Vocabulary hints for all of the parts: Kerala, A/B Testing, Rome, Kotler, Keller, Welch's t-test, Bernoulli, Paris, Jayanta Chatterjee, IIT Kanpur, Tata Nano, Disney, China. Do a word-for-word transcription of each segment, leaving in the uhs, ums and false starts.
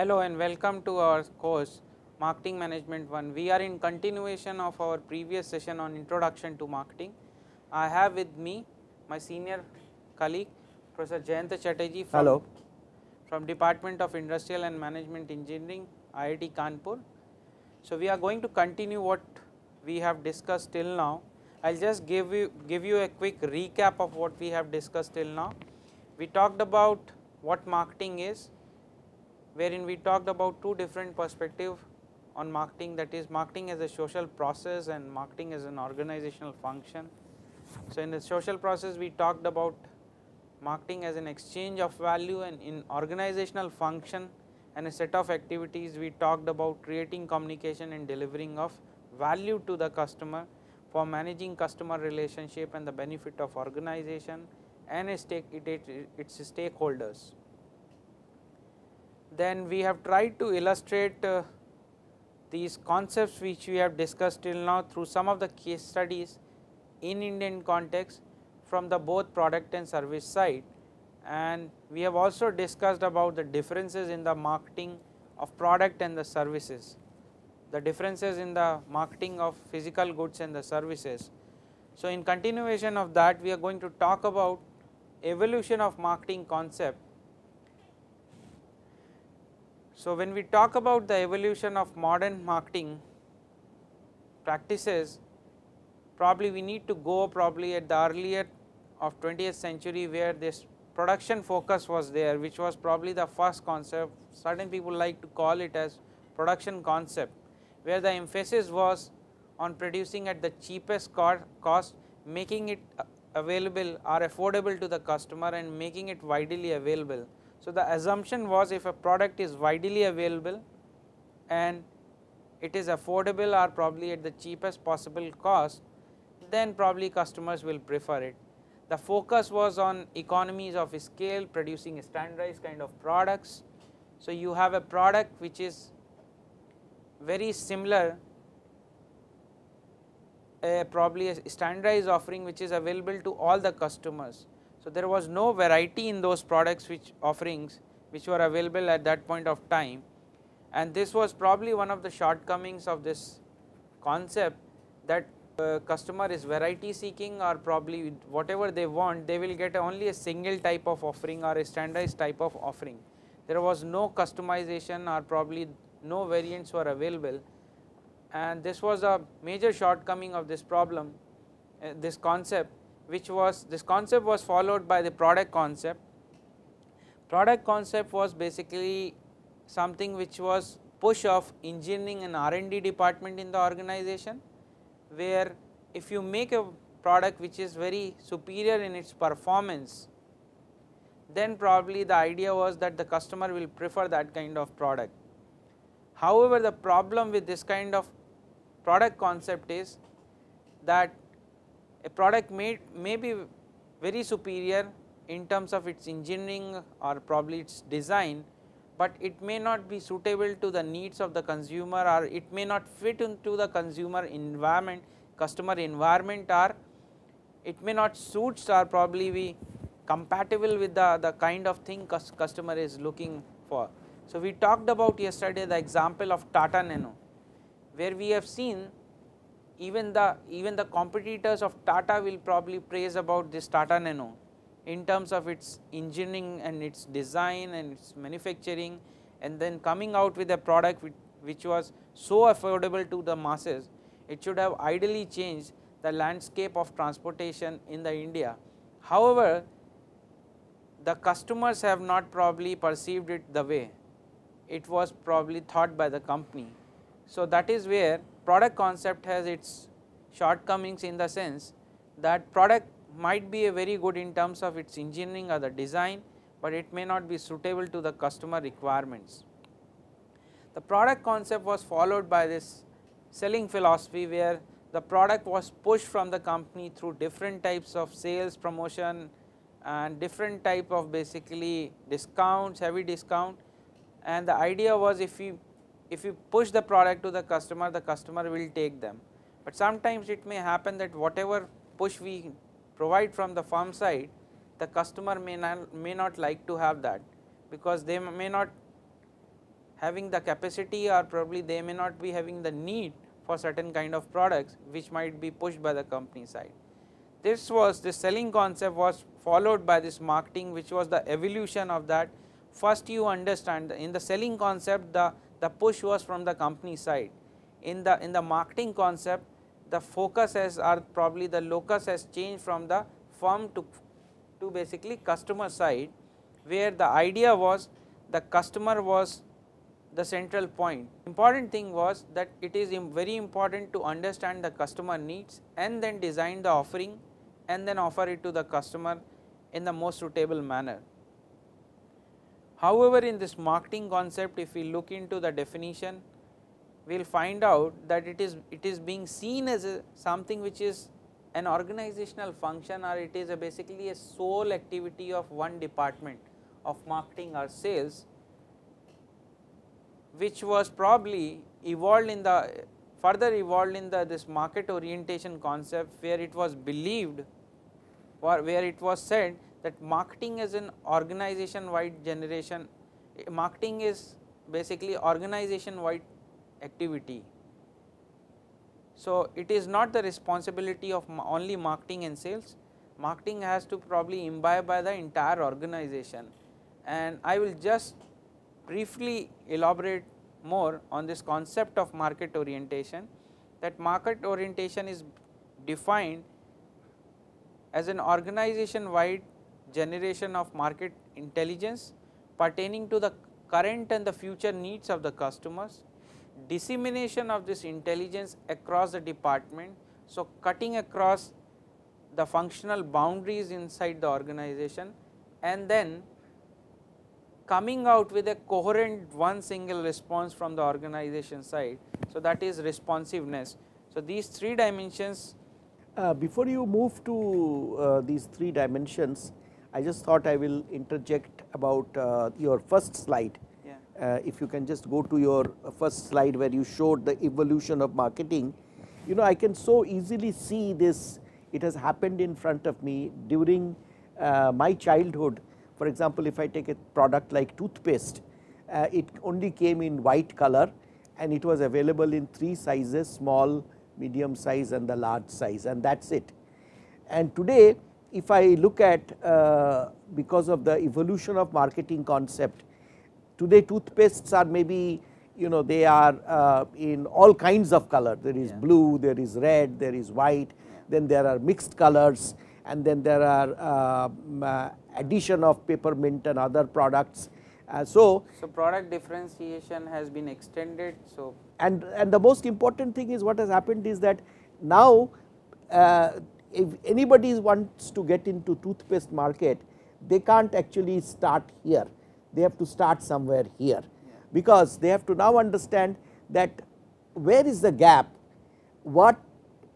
Hello and welcome to our course Marketing Management one. We are in continuation of our previous session on Introduction to Marketing. I have with me my senior colleague Professor Jayanta Chatterjee from, Hello. from Department of Industrial and Management Engineering, I I T Kanpur. So, we are going to continue what we have discussed till now. I will just give you, give you a quick recap of what we have discussed till now. We talked about what marketing is, wherein we talked about two different perspectives on marketing, that is marketing as a social process and marketing as an organizational function. So, in the social process we talked about marketing as an exchange of value, and in organizational function and a set of activities we talked about creating communication and delivering of value to the customer for managing customer relationship and the benefit of organization and its stakeholders. Then we have tried to illustrate uh, these concepts which we have discussed till now through some of the case studies in Indian context from the both product and service side, and we have also discussed about the differences in the marketing of product and the services, the differences in the marketing of physical goods and the services. So, in continuation of that we are going to talk about evolution of marketing concept. So, when we talk about the evolution of modern marketing practices, probably we need to go probably at the earlier of twentieth century where this production focus was there, which was probably the first concept. Certain people like to call it as production concept, where the emphasis was on producing at the cheapest cost, making it available or affordable to the customer and making it widely available. So, the assumption was if a product is widely available and it is affordable or probably at the cheapest possible cost, then probably customers will prefer it. The focus was on economies of scale, producing standardized kind of products. So, you have a product which is very similar, uh, probably a standardized offering which is available to all the customers. So, there was no variety in those products which offerings which were available at that point of time, and this was probably one of the shortcomings of this concept, that uh, customer is variety seeking, or probably whatever they want they will get only a single type of offering or a standardized type of offering. There was no customization or probably no variants were available, and this was a major shortcoming of this problem, uh, this concept. Which was this concept was followed by the product concept. Product concept was basically something which was push of engineering and R and D department in the organization, where if you make a product which is very superior in its performance, then probably the idea was that the customer will prefer that kind of product. However, the problem with this kind of product concept is that a product may, may be very superior in terms of its engineering or probably its design, but it may not be suitable to the needs of the consumer, or it may not fit into the consumer environment, customer environment, or it may not suit or probably be compatible with the, the kind of thing cus- customer is looking for. So, we talked about yesterday the example of Tata Nano, where we have seen Even the even the competitors of Tata will probably praise about this Tata Nano in terms of its engineering and its design and its manufacturing, and then coming out with a product which, which was so affordable to the masses. It should have ideally changed the landscape of transportation in the India. However, the customers have not probably perceived it the way it was probably thought by the company. So, that is where product concept has its shortcomings, in the sense that product might be a very good in terms of its engineering or the design, but it may not be suitable to the customer requirements. The product concept was followed by this selling philosophy where the product was pushed from the company through different types of sales, promotion and different type of basically discounts, heavy discount. And the idea was if you, if you push the product to the customer, the customer will take them. But sometimes it may happen that whatever push we provide from the firm side, the customer may not, may not like to have that, because they may not having the capacity, or probably they may not be having the need for certain kind of products which might be pushed by the company side. This was the selling concept was followed by this marketing, which was the evolution of that. First you understand in the selling concept the, the push was from the company side. In the, in the marketing concept the focus has or probably the locus has changed from the firm to, to basically customer side, where the idea was the customer was the central point. Important thing was that it is very important to understand the customer needs and then design the offering and then offer it to the customer in the most suitable manner. However, in this marketing concept, if we look into the definition, we will find out that it is, it is being seen as a something which is an organizational function, or it is a basically a sole activity of one department of marketing or sales, which was probably evolved in the further evolved in the this market orientation concept, where it was believed or where it was said that marketing is an organization wide generation, marketing is basically organization wide activity. So it is not the responsibility of only marketing and sales, marketing has to probably imbibe by the entire organization, and I will just briefly elaborate more on this concept of market orientation. That market orientation is defined as an organization wide generation of market intelligence pertaining to the current and the future needs of the customers, dissemination of this intelligence across the department, so cutting across the functional boundaries inside the organization, and then coming out with a coherent one single response from the organization side, so that is responsiveness. So these three dimensions. Uh, before you move to uh, these three dimensions, I just thought I will interject about uh, your first slide. Yeah. Uh, if you can just go to your first slide where you showed the evolution of marketing. You know, I can so easily see this, it has happened in front of me during uh, my childhood. For example, if I take a product like toothpaste, uh, it only came in white color and it was available in three sizes, small, medium size and the large size, and that is it. And today if I look at uh, because of the evolution of marketing concept, today toothpastes are maybe, you know, they are uh, in all kinds of color. There is yeah. blue, there is red, there is white, yeah. then there are mixed colors, and then there are uh, uh, addition of peppermint and other products. Uh, so, so product differentiation has been extended. So and and the most important thing is what has happened is that now uh, if anybody wants to get into toothpaste market, they can't actually start here. They have to start somewhere here, yeah. because they have to now understand that where is the gap, what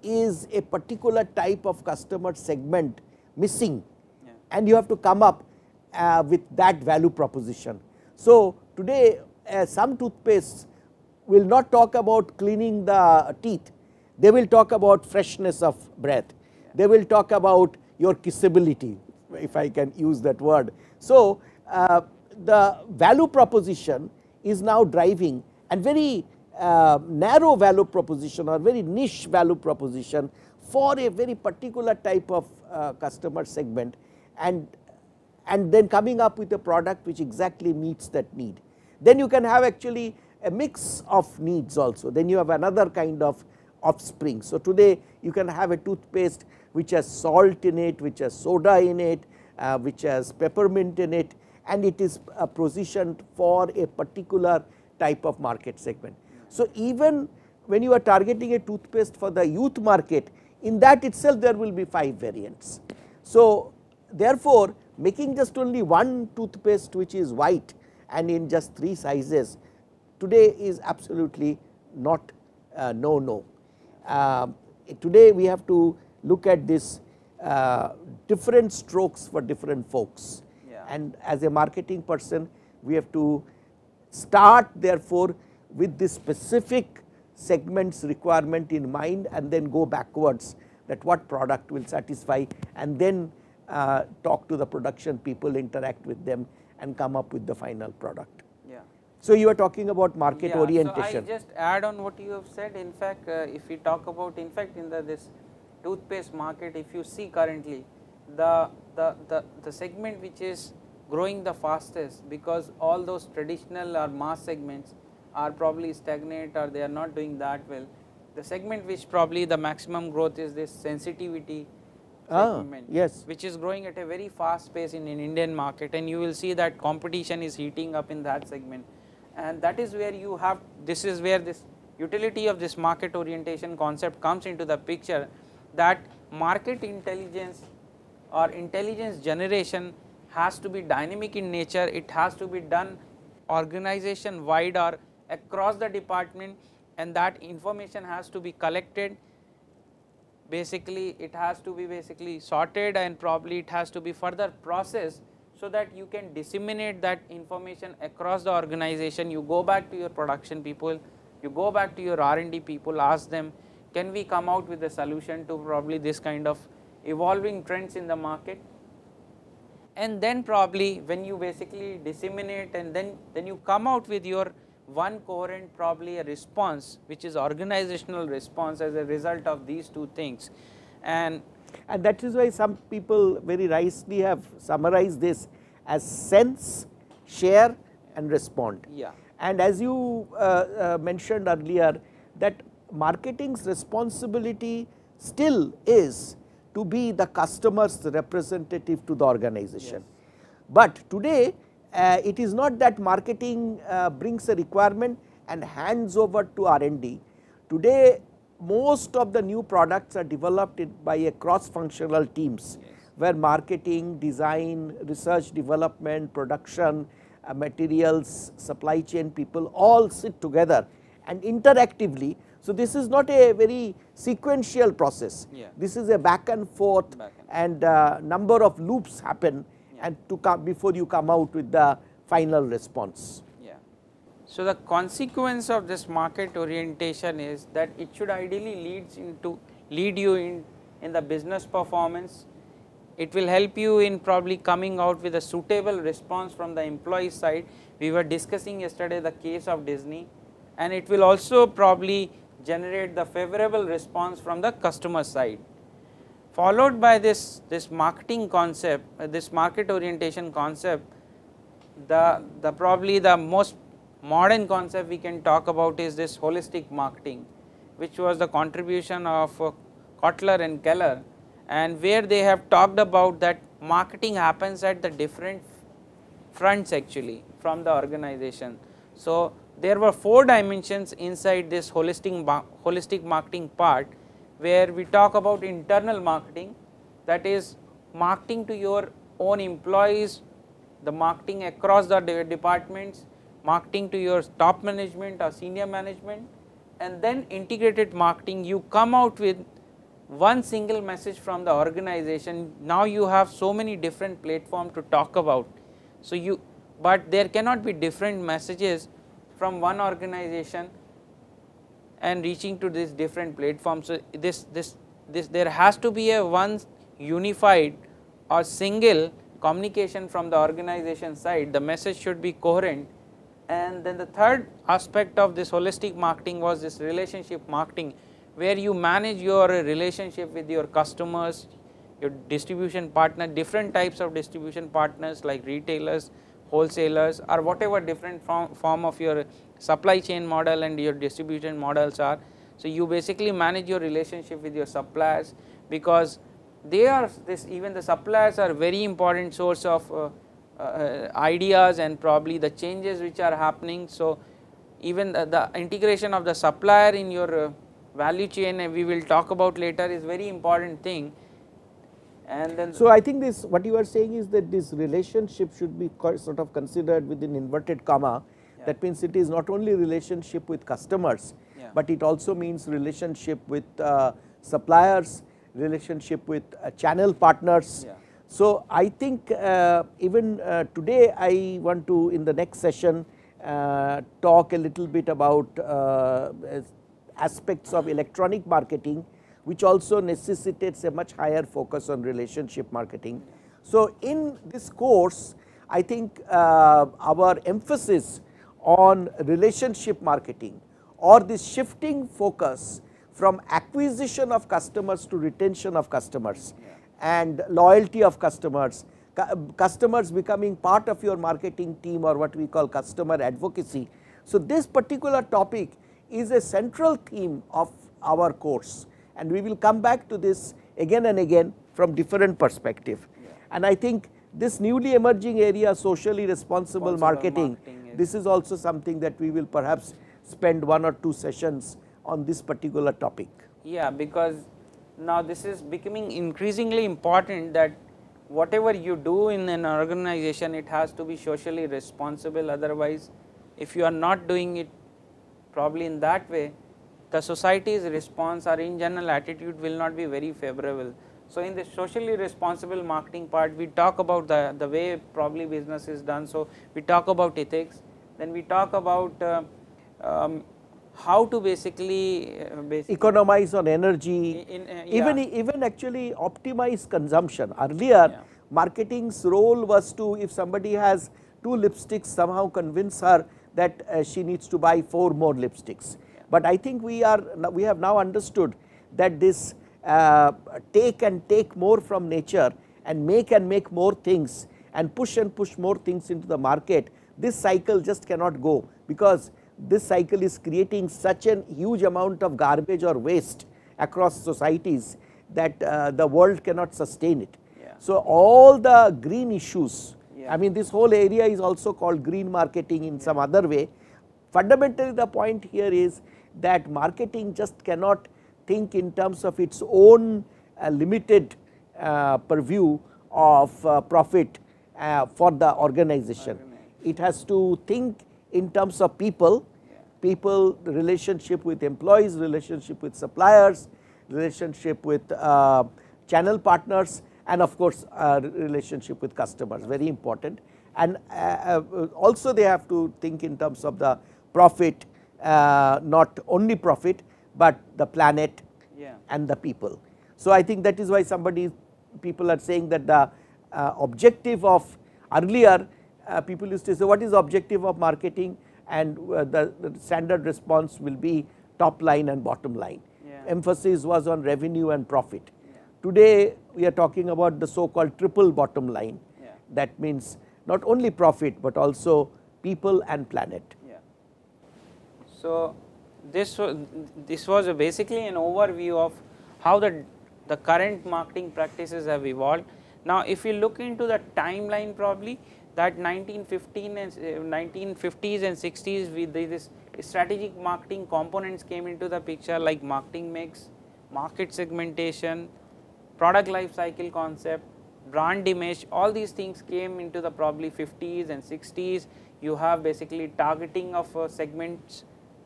is a particular type of customer segment missing, yeah. and you have to come up uh, with that value proposition. So today uh, some toothpastes will not talk about cleaning the teeth, they will talk about freshness of breath, yeah. they will talk about your kissability, if I can use that word. So uh, the value proposition is now driving, and very Uh, narrow value proposition or very niche value proposition for a very particular type of uh, customer segment, and and then coming up with a product which exactly meets that need. Then you can have actually a mix of needs also, then you have another kind of offspring. So today you can have a toothpaste which has salt in it, which has soda in it, uh, which has peppermint in it, and it is uh, positioned for a particular type of market segment. So even when you are targeting a toothpaste for the youth market, in that itself there will be five variants. So therefore making just only one toothpaste which is white and in just three sizes today is absolutely not uh, no no. Uh, today we have to look at this uh, different strokes for different folks, yeah. And as a marketing person we have to start therefore with this specific segment's requirement in mind and then go backwards that what product will satisfy, and then uh, talk to the production people, interact with them and come up with the final product. Yeah. So you are talking about market yeah, orientation. So I just add on what you have said. In fact, uh, if we talk about, in fact, in the this toothpaste market, if you see currently the the the, the segment which is growing the fastest, because all those traditional or mass segments are probably stagnant or they are not doing that well. The segment which probably the maximum growth is this sensitivity ah, segment, yes, which is growing at a very fast pace in an Indian market, and you will see that competition is heating up in that segment, and that is where you have, this is where this utility of this market orientation concept comes into the picture, that market intelligence or intelligence generation has to be dynamic in nature, it has to be done organization wide or across the department, and that information has to be collected, basically it has to be basically sorted and probably it has to be further processed so that you can disseminate that information across the organization. You go back to your production people, you go back to your R and D people, ask them, can we come out with a solution to probably this kind of evolving trends in the market, and then probably when you basically disseminate and then, then you come out with your one coherent probably a response which is organizational response as a result of these two things. And, and that is why some people very nicely have summarized this as sense, share and respond. Yeah. And as you uh, uh, mentioned earlier, that marketing's responsibility still is to be the customer's representative to the organization. Yes. But today Uh, it is not that marketing uh, brings a requirement and hands over to R and D. Today most of the new products are developed in, by a cross functional teams, yes, where marketing, design, research, development, production, uh, materials, supply chain people all sit together and interactively. So this is not a very sequential process, yeah, this is a back and forth back and, and uh, number of loops happen and to come before you come out with the final response. Yeah. So the consequence of this market orientation is that it should ideally leads into lead you in, in the business performance. It will help you in probably coming out with a suitable response from the employee side. We were discussing yesterday the case of Disney, and it will also probably generate the favorable response from the customer side. Followed by this, this marketing concept, uh, this market orientation concept, the, the probably the most modern concept we can talk about is this holistic marketing, which was the contribution of uh, Kotler and Keller, and where they have talked about that marketing happens at the different fronts actually from the organization. So there were four dimensions inside this holistic, ma holistic marketing part, where we talk about internal marketing, that is marketing to your own employees, the marketing across the de departments, marketing to your top management or senior management, and then integrated marketing. You come out with one single message from the organization. Now you have so many different platforms to talk about. So you, but there cannot be different messages from one organization and reaching to this different platforms. So this, this, this there has to be a one unified or single communication from the organization side. The message should be coherent. And then the third aspect of this holistic marketing was this relationship marketing, where you manage your relationship with your customers, your distribution partner, different types of distribution partners like retailers, wholesalers, or whatever different form, form of your supply chain model and your distribution models are. So you basically manage your relationship with your suppliers, because they are this, even the suppliers are very important source of uh, uh, ideas and probably the changes which are happening. So even the, the integration of the supplier in your uh, value chain, uh, we will talk about later, is very important thing. And then so I think this, what you are saying is that this relationship should be sort of considered within inverted comma Yeah. That means it is not only relationship with customers, yeah. but it also means relationship with uh, suppliers, relationship with uh, channel partners. Yeah. So I think uh, even uh, today I want to, in the next session, uh, talk a little bit about uh, aspects of electronic marketing, which also necessitates a much higher focus on relationship marketing. So in this course, I think uh, our emphasis on relationship marketing, or this shifting focus from acquisition of customers to retention of customers, yeah. and loyalty of customers, customers becoming part of your marketing team, or what we call customer advocacy. So this particular topic is a central theme of our course, and we will come back to this again and again from different perspective. Yeah. And I think this newly emerging area, socially responsible, responsible marketing, marketing is this is also something that we will perhaps spend one or two sessions on this particular topic. Yeah, because now this is becoming increasingly important, that whatever you do in an organization, it has to be socially responsible. Otherwise, if you are not doing it probably in that way, the society's response or in general attitude will not be very favorable. So in the socially responsible marketing part, we talk about the, the way probably business is done. So we talk about ethics, then we talk about uh, um, how to basically, uh, basically economize on energy, in, uh, yeah. even even actually optimize consumption. Earlier, yeah. marketing's role was to, if somebody has two lipsticks, somehow convince her that uh, she needs to buy four more lipsticks. Yeah. But I think we are we have now understood that this uh, take and take more from nature, and make and make more things, and push and push more things into the market. This cycle just cannot go, because this cycle is creating such a huge amount of garbage or waste across societies that uh, the world cannot sustain it. Yeah. So all the green issues, yeah. I mean this whole area is also called green marketing in yeah. some other way. Fundamentally, the point here is that marketing just cannot think in terms of its own uh, limited uh, purview of uh, profit uh, for the organization. It has to think in terms of people, yeah. people, relationship with employees, relationship with suppliers, relationship with uh, channel partners, and of course uh, relationship with customers, very important. And uh, also they have to think in terms of the profit, uh, not only profit, but the planet yeah. and the people. So I think that is why somebody, people are saying that the uh, objective of earlier, Uh, people used to say, what is the objective of marketing, and uh, the, the standard response will be top line and bottom line. Yeah. Emphasis was on revenue and profit. Yeah. Today we are talking about the so called triple bottom line. Yeah. That means not only profit but also people and planet. Yeah. So this, this was a basically an overview of how the, the current marketing practices have evolved. Now if you look into the timeline, probably that nineteen fifteen and uh, nineteen fifties and sixties, with this strategic marketing components came into the picture, like marketing mix, market segmentation, product life cycle concept, brand image. All these things came into the probably fifties and sixties. You have basically targeting of uh, segments,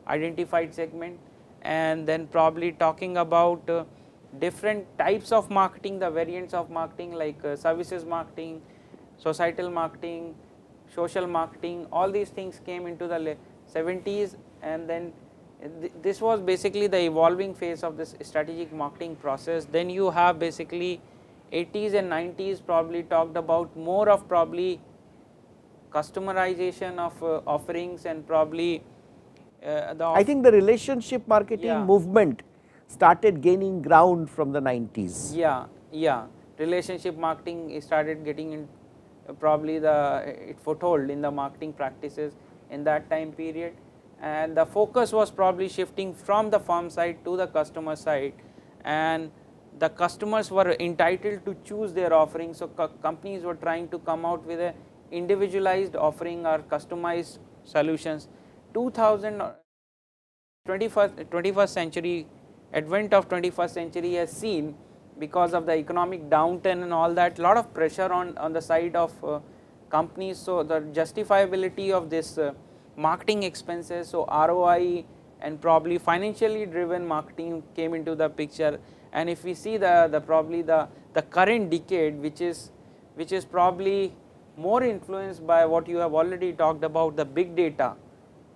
identified segment, and then probably talking about uh, different types of marketing, the variants of marketing, like uh, services marketing, societal marketing, social marketing. All these things came into the seventies, and then th this was basically the evolving phase of this strategic marketing process. Then you have basically eighties and nineties probably talked about more of probably customization of uh, offerings, and probably uh, the I think the relationship marketing yeah. movement started gaining ground from the nineties. Yeah, yeah. Relationship marketing started getting in uh, probably the it foothold in the marketing practices in that time period, and the focus was probably shifting from the firm side to the customer side, and the customers were entitled to choose their offering. So co companies were trying to come out with a individualized offering or customized solutions. twenty-first century advent of twenty-first century has seen, because of the economic downturn and all that, lot of pressure on, on the side of uh, companies. So the justifiability of this uh, marketing expenses. So R O I and probably financially driven marketing came into the picture. And if we see the, the probably the, the current decade, which is, which is probably more influenced by what you have already talked about, the big data,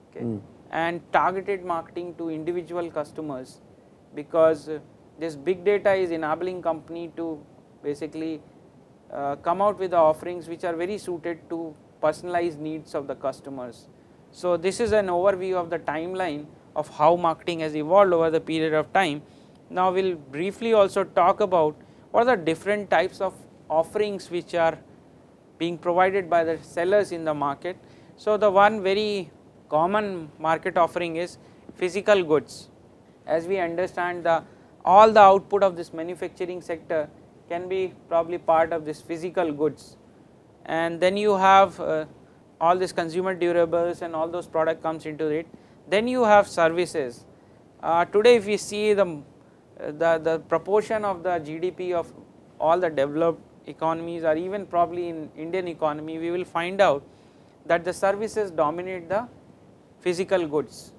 okay, mm. and targeted marketing to individual customers, because uh, this big data is enabling company to basically uh, come out with the offerings which are very suited to personalized needs of the customers. So this is an overview of the timeline of how marketing has evolved over the period of time. Now we will briefly also talk about what are the different types of offerings which are being provided by the sellers in the market. So the one very common market offering is physical goods. As we understand, the all the output of this manufacturing sector can be probably part of this physical goods, and then you have uh, all this consumer durables and all those product comes into it. Then you have services. Uh, today if we see the, the, the proportion of the G D P of all the developed economies or even probably in Indian economy, we will find out that the services dominate the physical goods.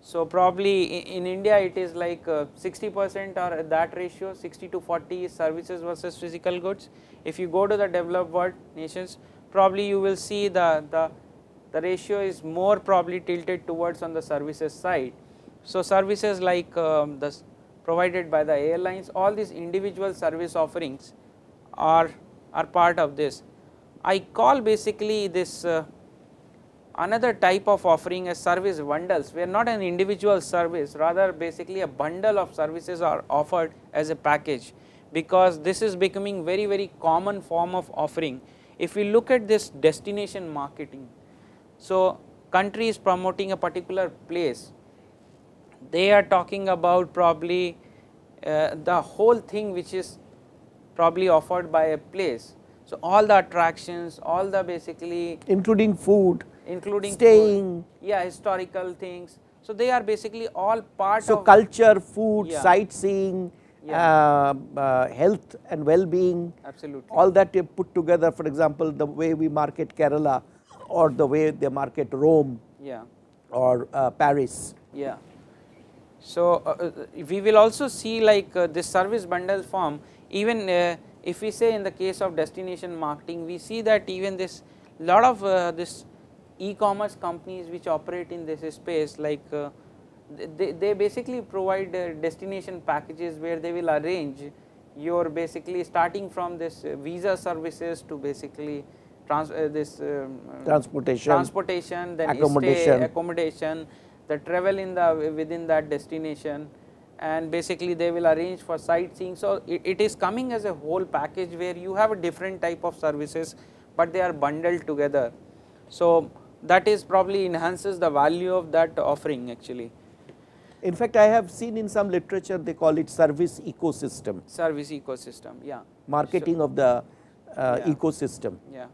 So probably in, in India it is like sixty percent uh, or that ratio, sixty to forty is services versus physical goods. If you go to the developed world nations, probably you will see the, the, the ratio is more probably tilted towards on the services side. So services like um, the provided by the airlines, all these individual service offerings are, are part of this. I call basically this uh, another type of offering as service bundles, where not an individual service, rather basically a bundle of services are offered as a package, because this is becoming very very common form of offering. If we look at this destination marketing, so country is promoting a particular place, they are talking about probably uh, the whole thing which is probably offered by a place. So all the attractions, all the basically including food, including staying, food, yeah, historical things. So they are basically all part so of culture, food, yeah. sightseeing, yeah. Uh, uh, health and well-being. Absolutely. All that you put together. For example, the way we market Kerala, or the way they market Rome, yeah, or uh, Paris. Yeah. So uh, we will also see like uh, this service bundle form. Even uh, if we say in the case of destination marketing, we see that even this lot of uh, this e-commerce companies which operate in this space, like uh, they, they basically provide uh, destination packages where they will arrange your basically starting from this uh, visa services to basically trans uh, this um, transportation, transportation, then accommodation, stay, accommodation, the travel in the within that destination, and basically they will arrange for sightseeing. So it, it is coming as a whole package where you have a different type of services, but they are bundled together. So that is probably enhances the value of that offering actually. In fact, I have seen in some literature they call it service ecosystem. Service ecosystem, yeah. Marketing so, of the uh, yeah. ecosystem. Yeah.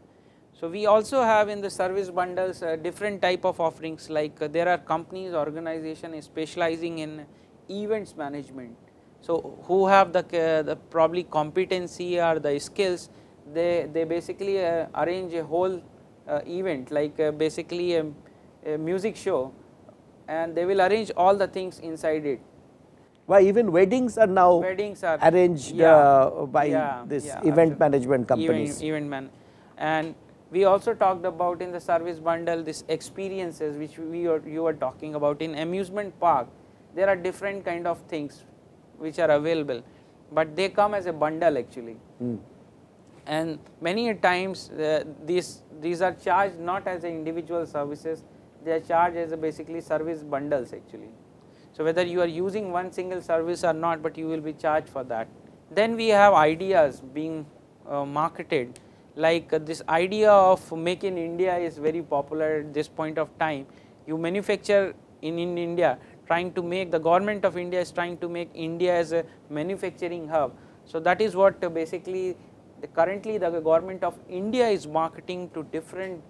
So we also have in the service bundles uh, different type of offerings, like uh, there are companies, organization is specializing in events management. So who have the, uh, the probably competency or the skills, they, they basically uh, arrange a whole Uh, event, like uh, basically a, a music show, and they will arrange all the things inside it. Why even weddings are now weddings are arranged yeah, uh, by yeah, this yeah, event management companies. Event, event man, and we also talked about in the service bundle this experiences which we are, you were talking about in amusement park. There are different kind of things which are available, but they come as a bundle actually. Mm. And many a times uh, these these are charged not as individual services, they are charged as a basically service bundles actually. So whether you are using one single service or not, but you will be charged for that. Then we have ideas being uh, marketed, like uh, this idea of make in India is very popular at this point of time. You manufacture in, in India, trying to make the government of India is trying to make India as a manufacturing hub. So that is what uh, basically currently the government of India is marketing to different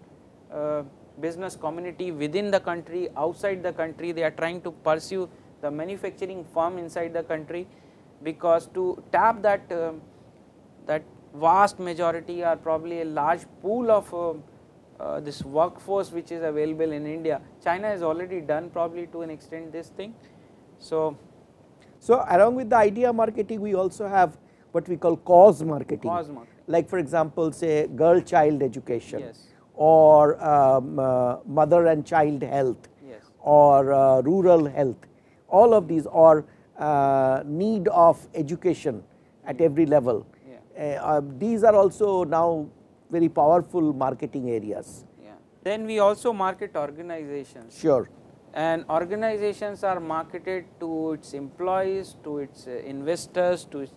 uh, business community within the country, outside the country. They are trying to pursue the manufacturing firm inside the country, because to tap that, uh, that vast majority or probably a large pool of uh, uh, this workforce which is available in India. China has already done probably to an extent this thing. So, so along with the idea marketing, we also have what we call cause marketing. Cause marketing. Like for example, say girl child education, yes, or um, uh, mother and child health, yes, or uh, rural health. All of these are uh, need of education at every level. Yeah. Uh, uh, these are also now very powerful marketing areas. Yeah. Then we also market organizations. Sure. And organizations are marketed to its employees, to its uh, investors, to its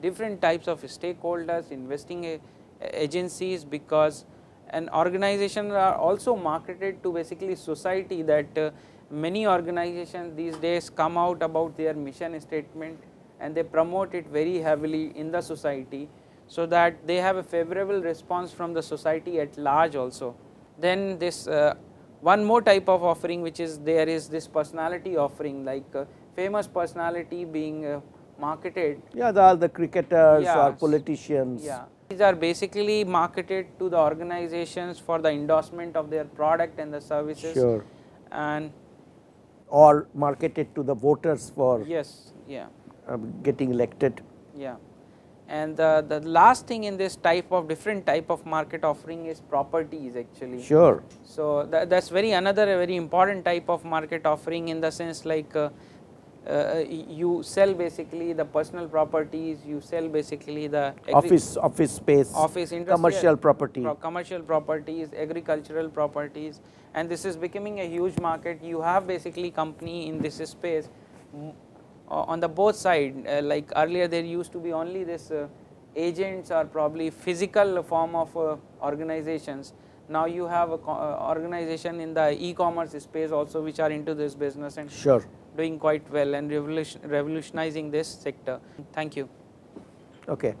different types of stakeholders, investing agencies, because an organization are also marketed to basically society, that uh, many organizations these days come out about their mission statement and they promote it very heavily in the society, so that they have a favorable response from the society at large also. Then this uh, one more type of offering which is there is this personality offering, like uh, famous personality being uh, marketed. Yeah, they are the cricketers, yeah, or politicians. Yeah. These are basically marketed to the organizations for the endorsement of their product and the services. Sure. And or marketed to the voters for, yes, yeah, uh, getting elected. Yeah. And the, the last thing in this type of different type of market offering is properties actually. Sure. So that, that's very another very important type of market offering, in the sense like uh, Uh, you sell basically the personal properties, you sell basically the office office space, office commercial property, pro commercial properties, agricultural properties, and this is becoming a huge market. You have basically company in this space uh, on the both side. Uh, like earlier, there used to be only this uh, agents or probably physical form of uh, organizations. Now you have a co uh, organization in the e-commerce space also, which are into this business and sure, doing quite well and revolution, revolutionizing this sector. Thank you. Okay.